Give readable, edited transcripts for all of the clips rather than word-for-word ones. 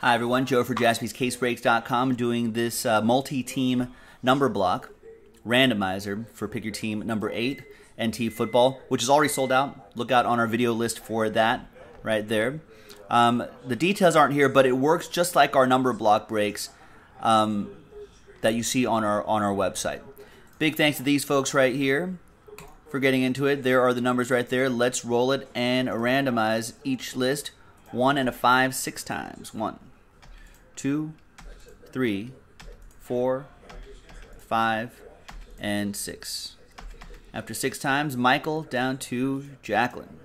Hi everyone, Joe for JaspysCaseBreaks.com doing this multi-team number block randomizer for pick your team number 8, NT Football, which is already sold out. Look out on our video list for that right there. The details aren't here, but it works just like our number block breaks that you see on our website. Big thanks to these folks right here for getting into it. There are the numbers right there. Let's roll it and randomize each list. 1 and a 5 6 times. 1, 2, 3, 4, 5, and 6. After 6 times, Michael down to Jacqueline.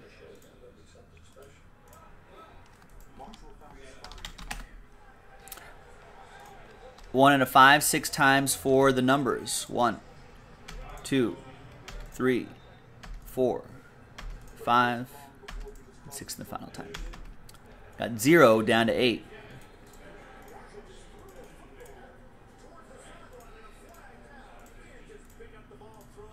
One and a 5 6 times for the numbers. 1, 2, 3, 4, 5, and 6 in the final time. Got 0 down to 8. 1, 2, 3, 4, 5,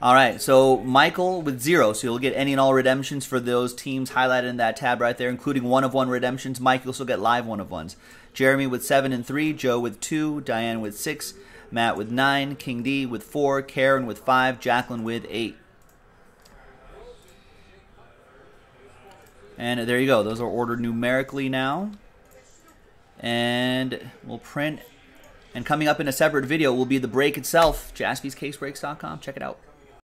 6. All right, so Michael with 0, so you'll get any and all redemptions for those teams highlighted in that tab right there, including 1-of-1 redemptions. Mike, you'll still get live 1-of-1s. Jeremy with 7 and 3, Joe with 2, Diane with 6, Matt with 9, King D with 4, Karen with 5, Jacqueline with 8. And there you go. Those are ordered numerically now. And we'll print. And coming up in a separate video will be the break itself, JaspysCaseBreaks.com. Check it out.